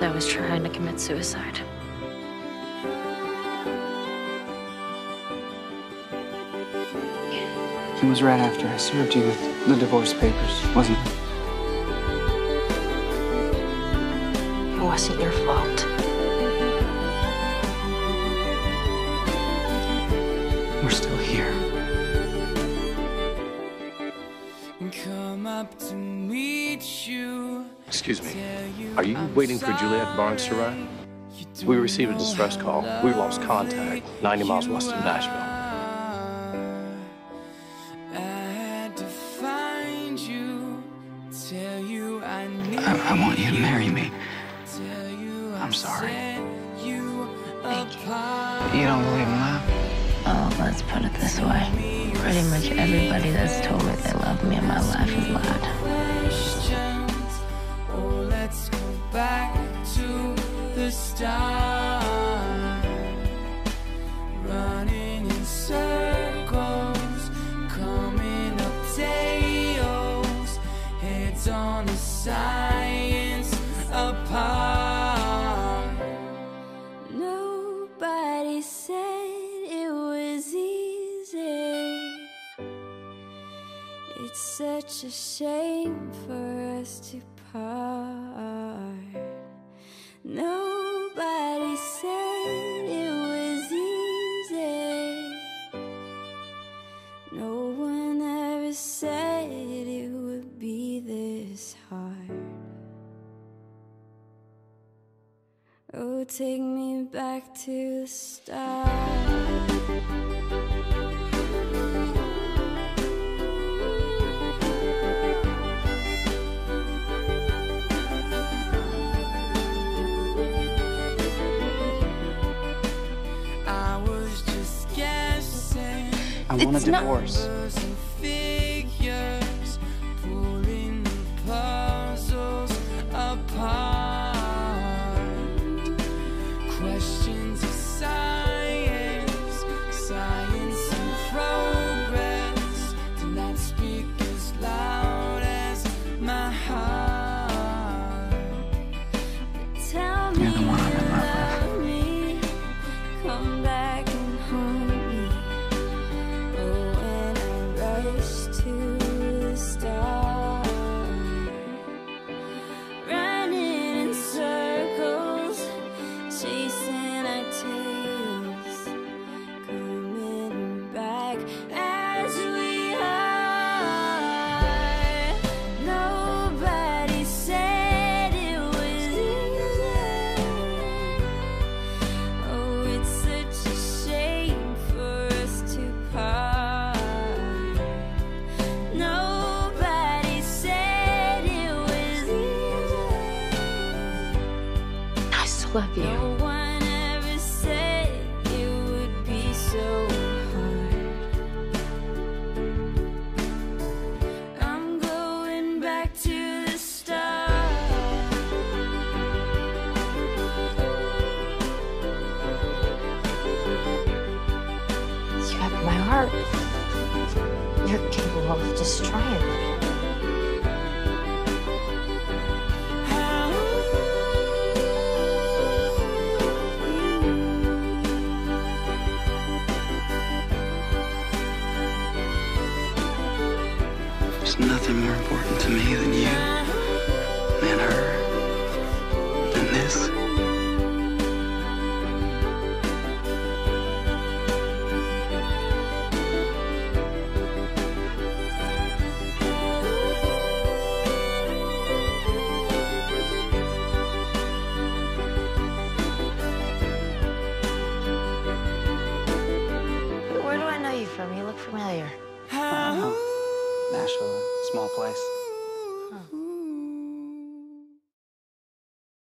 that was trying to commit suicide. It was right after I served you with the divorce papers, wasn't it? It wasn't your fault. We're still here. Come up to meet you. Excuse me. Are you waiting for Juliette Barnes to arrive? We received a distress call. We lost contact 90 miles west of Nashville. I want you to marry me. I'm sorry. Thank you. You don't believe in love? Oh, let's put it this way. Pretty much everybody that's told me they love me in my life has lied. Let's go back to the start. Running in circles, coming up tails, heads on the side. Nobody said it was easy. It's such a shame for us to part. Nobody said it was easy. No one ever said it would be this hard. Oh, take me back to the start. I was just guessing. I want a divorce. Questions of science, science and progress do not speak as loud as my heart. Tell me, you're the one I'm in love with. Come back and hold me. Oh, when I rush to the stars, running in circles, chasing our tails, coming back as we are. Nobody said it was easy. Oh, it's such a shame for us to part. Nobody said it was easy. I still love you. No one ever said it would be so hard. I'm going back to the start. You have my heart. You're capable of destroying me. There's nothing more important to me than you, than her, than this. Where do I know you from? You look familiar. Nashville, a small place.